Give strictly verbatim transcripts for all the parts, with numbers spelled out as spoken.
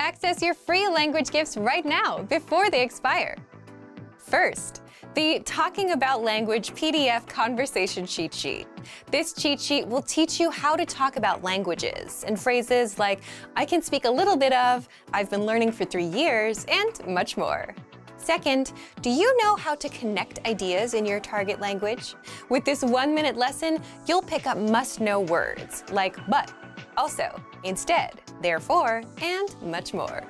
Access your free language gifts right now before they expire. First, the Talking About Language P D F Conversation Cheat Sheet. This cheat sheet will teach you how to talk about languages and phrases like, I can speak a little bit of, I've been learning for three years, and much more. Second, do you know how to connect ideas in your target language? With this one-minute lesson, you'll pick up must-know words like but, also, instead, therefore, and much more.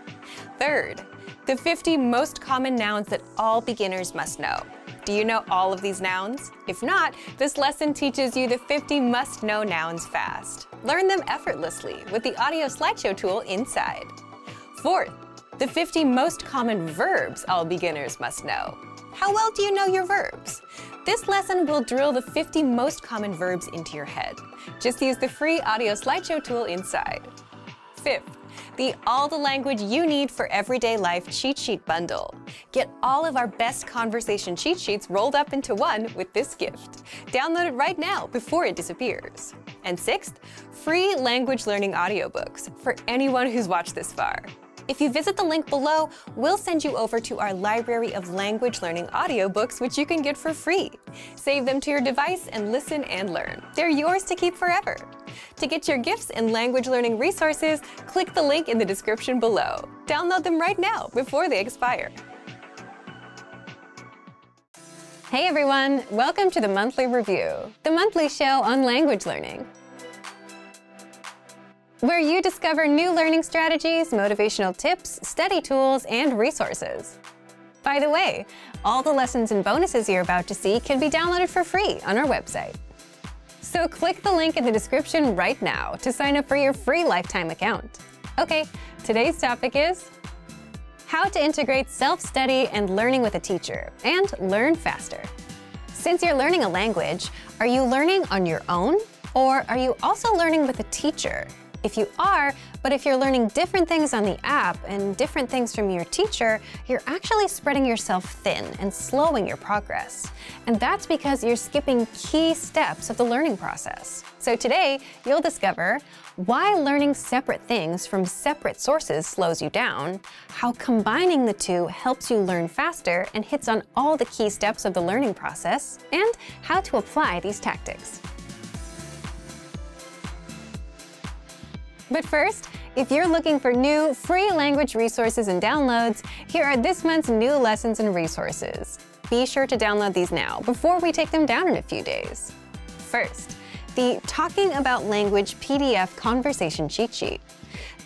Third, the fifty most common nouns that all beginners must know. Do you know all of these nouns? If not, this lesson teaches you the fifty must-know nouns fast. Learn them effortlessly with the audio slideshow tool inside. Fourth, the fifty most common verbs all beginners must know. How well do you know your verbs? This lesson will drill the fifty most common verbs into your head. Just use the free audio slideshow tool inside. Fifth, the All the Language You Need for Everyday Life Cheat Sheet Bundle. Get all of our best conversation cheat sheets rolled up into one with this gift. Download it right now before it disappears. And sixth, free language learning audiobooks for anyone who's watched this far. If you visit the link below, we'll send you over to our library of language learning audiobooks, which you can get for free. Save them to your device and listen and learn. They're yours to keep forever. To get your gifts and language learning resources, click the link in the description below. Download them right now before they expire. Hey everyone, welcome to the Monthly Review, the monthly show on language learning, where you discover new learning strategies, motivational tips, study tools, and resources. By the way, all the lessons and bonuses you're about to see can be downloaded for free on our website. So click the link in the description right now to sign up for your free lifetime account. Okay, today's topic is how to integrate self-study and learning with a teacher and learn faster. Since you're learning a language, are you learning on your own, or are you also learning with a teacher? If you are, but if you're learning different things on the app and different things from your teacher, you're actually spreading yourself thin and slowing your progress. And that's because you're skipping key steps of the learning process. So today, you'll discover why learning separate things from separate sources slows you down, how combining the two helps you learn faster and hits on all the key steps of the learning process, and how to apply these tactics. But first, if you're looking for new free language resources and downloads, here are this month's new lessons and resources. Be sure to download these now before we take them down in a few days. First, the Talking About Language P D F Conversation Cheat Sheet.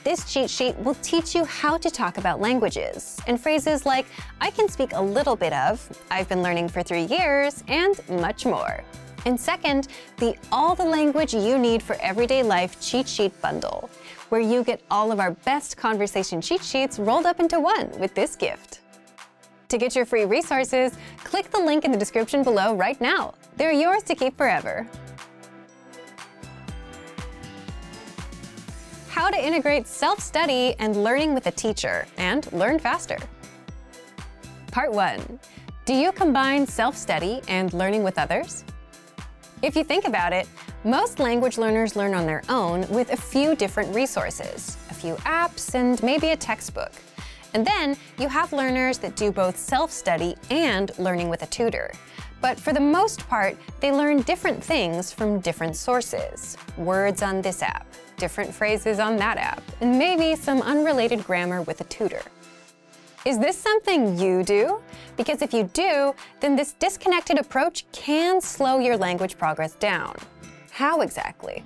This cheat sheet will teach you how to talk about languages and phrases like, I can speak a little bit of, I've been learning for three years, and much more. And second, the All the Language You Need for Everyday Life Cheat Sheet Bundle, where you get all of our best conversation cheat sheets rolled up into one with this gift. To get your free resources, click the link in the description below right now. They're yours to keep forever. How to integrate self-study and learning with a teacher and learn faster. Part one. Do you combine self-study and learning with others? If you think about it, most language learners learn on their own with a few different resources, a few apps, and maybe a textbook. And then you have learners that do both self-study and learning with a tutor. But for the most part, they learn different things from different sources. Words on this app, different phrases on that app, and maybe some unrelated grammar with a tutor. Is this something you do? Because if you do, then this disconnected approach can slow your language progress down. How exactly?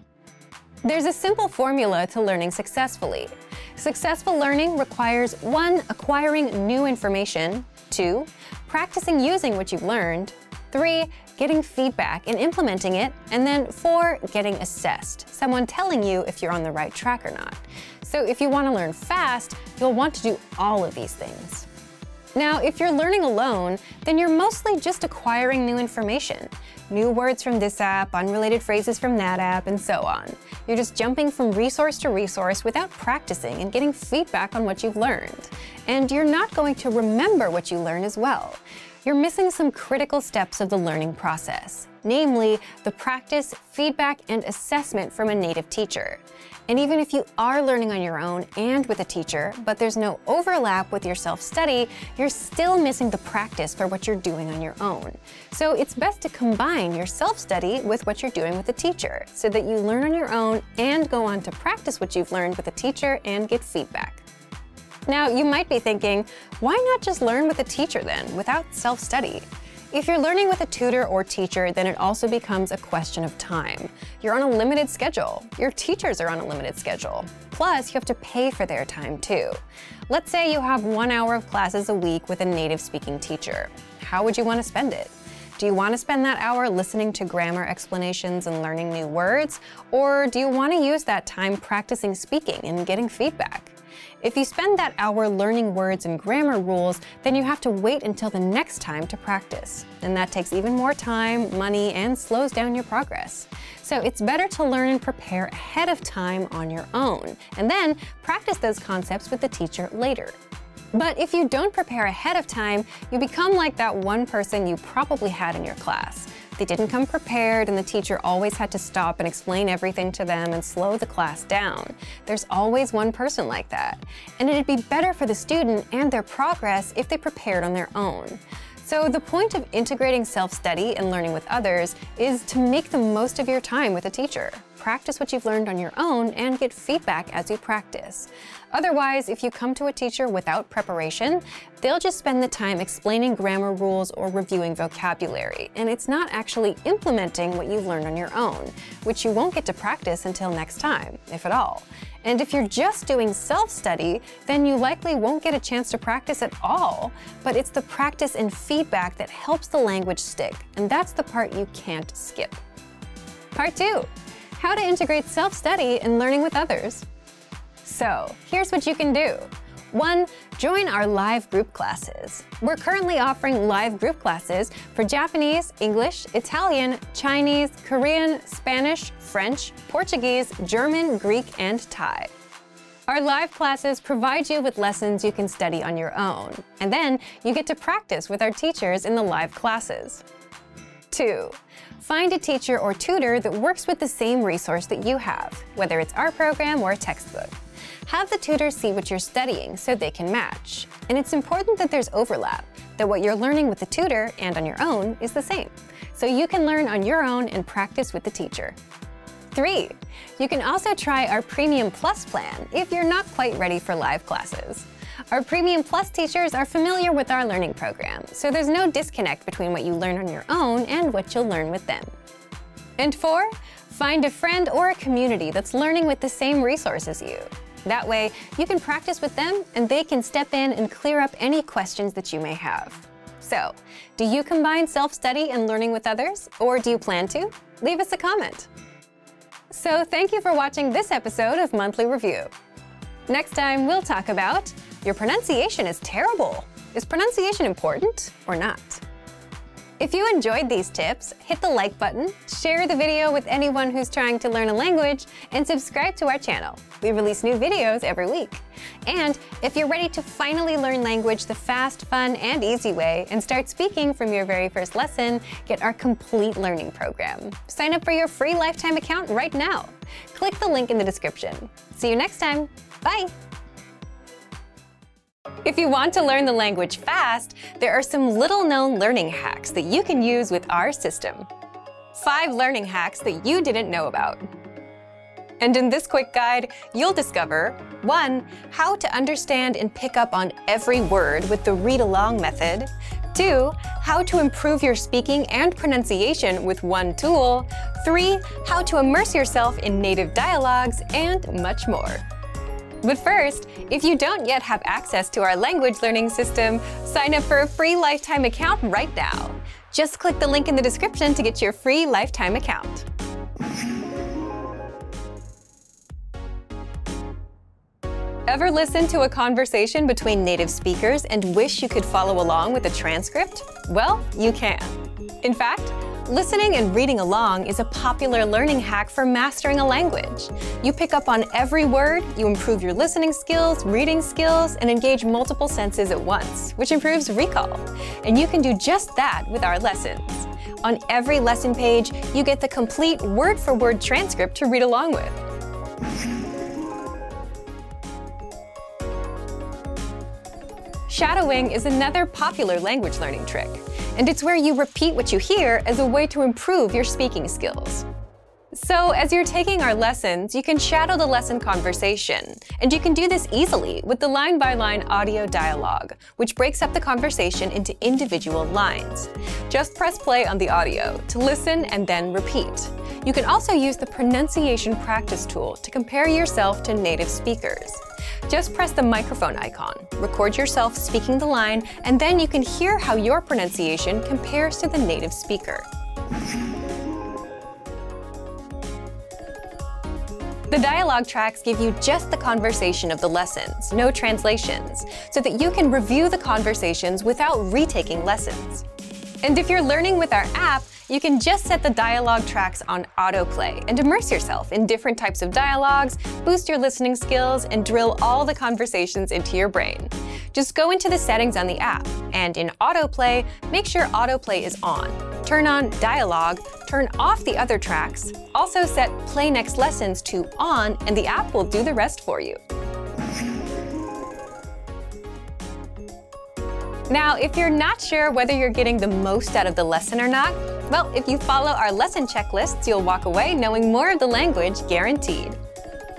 There's a simple formula to learning successfully. Successful learning requires one, acquiring new information, two, practicing using what you've learned, three, getting feedback and implementing it, and then four, getting assessed, someone telling you if you're on the right track or not. So if you want to learn fast, you'll want to do all of these things. Now, if you're learning alone, then you're mostly just acquiring new information, new words from this app, unrelated phrases from that app, and so on. You're just jumping from resource to resource without practicing and getting feedback on what you've learned. And you're not going to remember what you learn as well. you're missing some critical steps of the learning process, namely the practice, feedback, and assessment from a native teacher. And even if you are learning on your own and with a teacher, but there's no overlap with your self-study, you're still missing the practice for what you're doing on your own. So it's best to combine your self-study with what you're doing with a teacher so that you learn on your own and go on to practice what you've learned with a teacher and get feedback. Now, you might be thinking, why not just learn with a teacher then, without self-study? If you're learning with a tutor or teacher, then it also becomes a question of time. You're on a limited schedule. Your teachers are on a limited schedule. Plus, you have to pay for their time too. Let's say you have one hour of classes a week with a native-speaking teacher. How would you want to spend it? Do you want to spend that hour listening to grammar explanations and learning new words? Or do you want to use that time practicing speaking and getting feedback? If you spend that hour learning words and grammar rules, then you have to wait until the next time to practice. And that takes even more time, money, and slows down your progress. So it's better to learn and prepare ahead of time on your own, and then practice those concepts with the teacher later. But if you don't prepare ahead of time, you become like that one person you probably had in your class. They didn't come prepared, and the teacher always had to stop and explain everything to them and slow the class down. There's always one person like that. And it'd be better for the student and their progress if they prepared on their own. So the point of integrating self-study and learning with others is to make the most of your time with a teacher. Practice what you've learned on your own and get feedback as you practice. Otherwise, if you come to a teacher without preparation, they'll just spend the time explaining grammar rules or reviewing vocabulary, and it's not actually implementing what you've learned on your own, which you won't get to practice until next time, if at all. And if you're just doing self-study, then you likely won't get a chance to practice at all, but it's the practice and feedback that helps the language stick, and that's the part you can't skip. Part two, how to integrate self-study and learning with others. So here's what you can do. One, join our live group classes. We're currently offering live group classes for Japanese, English, Italian, Chinese, Korean, Spanish, French, Portuguese, German, Greek, and Thai. Our live classes provide you with lessons you can study on your own, and then you get to practice with our teachers in the live classes. Two, find a teacher or tutor that works with the same resource that you have, whether it's our program or a textbook. Have the tutor see what you're studying so they can match. And it's important that there's overlap, that what you're learning with the tutor and on your own is the same, so you can learn on your own and practice with the teacher. Three, you can also try our Premium Plus plan if you're not quite ready for live classes. Our Premium Plus teachers are familiar with our learning program, so there's no disconnect between what you learn on your own and what you'll learn with them. And four, find a friend or a community that's learning with the same resource as you. That way, you can practice with them and they can step in and clear up any questions that you may have. So, do you combine self-study and learning with others, or do you plan to? Leave us a comment. So, thank you for watching this episode of Monthly Review. Next time, we'll talk about your pronunciation is terrible. Is pronunciation important or not? If you enjoyed these tips, hit the like button, share the video with anyone who's trying to learn a language, and subscribe to our channel. We release new videos every week. And if you're ready to finally learn language the fast, fun, and easy way and start speaking from your very first lesson, get our complete learning program. Sign up for your free lifetime account right now. Click the link in the description. See you next time. Bye. If you want to learn the language fast, there are some little-known learning hacks that you can use with our system. Five learning hacks that you didn't know about. And in this quick guide, you'll discover one. How to understand and pick up on every word with the read-along method. Two. How to improve your speaking and pronunciation with one tool. Three. How to immerse yourself in native dialogues, and much more. But first, if you don't yet have access to our language learning system, sign up for a free lifetime account right now. Just click the link in the description to get your free lifetime account. Ever listen to a conversation between native speakers and wish you could follow along with a transcript? Well, you can. In fact, Listening and reading along is a popular learning hack for mastering a language. You pick up on every word, you improve your listening skills, reading skills, and engage multiple senses at once, which improves recall. And you can do just that with our lessons. On every lesson page, you get the complete word-for-word transcript to read along with. Shadowing is another popular language learning trick, and it's where you repeat what you hear as a way to improve your speaking skills. So as you're taking our lessons, you can shadow the lesson conversation, and you can do this easily with the line-by-line audio dialogue, which breaks up the conversation into individual lines. Just press play on the audio to listen and then repeat. You can also use the pronunciation practice tool to compare yourself to native speakers. Just press the microphone icon, record yourself speaking the line, and then you can hear how your pronunciation compares to the native speaker. The dialogue tracks give you just the conversation of the lessons, no translations, so that you can review the conversations without retaking lessons. And if you're learning with our app, you can just set the dialogue tracks on autoplay and immerse yourself in different types of dialogues, boost your listening skills, and drill all the conversations into your brain. Just go into the settings on the app, and in autoplay, make sure autoplay is on. Turn on dialogue, turn off the other tracks, also set play next lessons to on, and the app will do the rest for you. Now, if you're not sure whether you're getting the most out of the lesson or not, well, if you follow our lesson checklists, you'll walk away knowing more of the language guaranteed.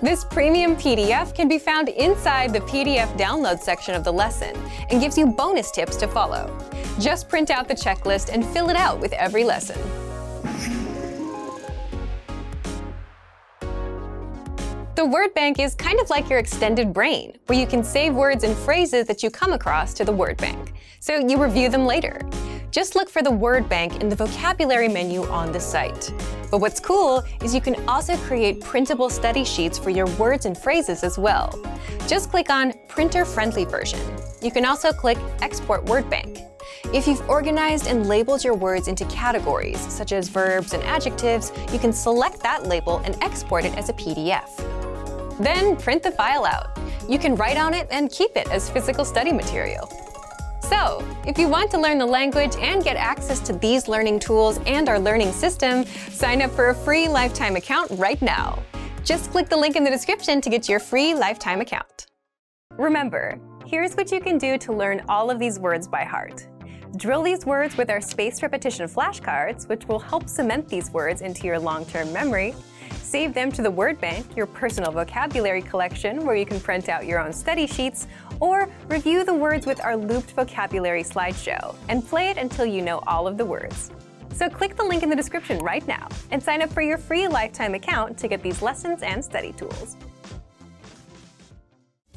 This premium P D F can be found inside the P D F download section of the lesson and gives you bonus tips to follow. Just print out the checklist and fill it out with every lesson. The word bank is kind of like your extended brain, where you can save words and phrases that you come across to the word bank, so you review them later. Just look for the word bank in the vocabulary menu on the site. But what's cool is you can also create printable study sheets for your words and phrases as well. Just click on printer-friendly version. You can also click export word bank. If you've organized and labeled your words into categories, such as verbs and adjectives, you can select that label and export it as a P D F. Then print the file out. You can write on it and keep it as physical study material. So, if you want to learn the language and get access to these learning tools and our learning system, sign up for a free lifetime account right now. Just click the link in the description to get your free lifetime account. Remember, here's what you can do to learn all of these words by heart. Drill these words with our spaced repetition flashcards, which will help cement these words into your long-term memory. Save them to the word bank, your personal vocabulary collection, where you can print out your own study sheets, or review the words with our looped vocabulary slideshow, and play it until you know all of the words. So click the link in the description right now, and sign up for your free lifetime account to get these lessons and study tools.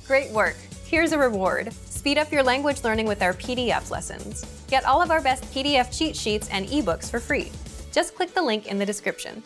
Great work! Here's a reward. Speed up your language learning with our P D F lessons. Get all of our best P D F cheat sheets and ebooks for free. Just click the link in the description.